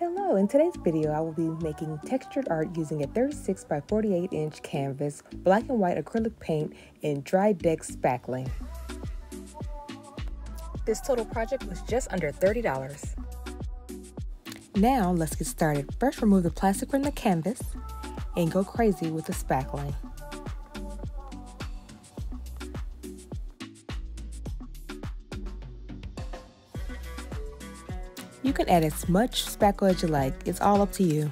Hello, in today's video I will be making textured art using a 36 by 48 inch canvas, black and white acrylic paint, and Dry Dex Spackling. This total project was just under $30. Now let's get started. First, remove the plastic from the canvas and go crazy with the spackling. You can add as much spackle as you like, it's all up to you.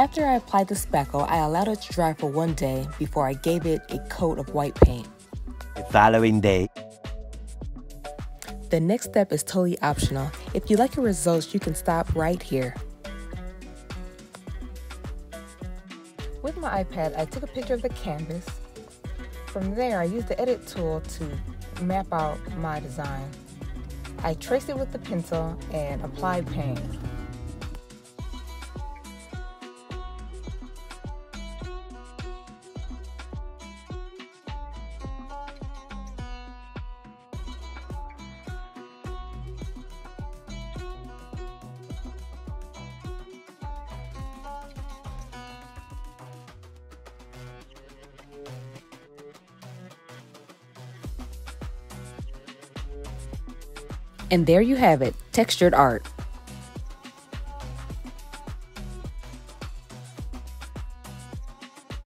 After I applied the spackle, I allowed it to dry for 1 day before I gave it a coat of white paint. The following day. The next step is totally optional. If you like your results, you can stop right here. With my iPad, I took a picture of the canvas. From there, I used the edit tool to map out my design. I traced it with the pencil and applied paint. And there you have it, textured art.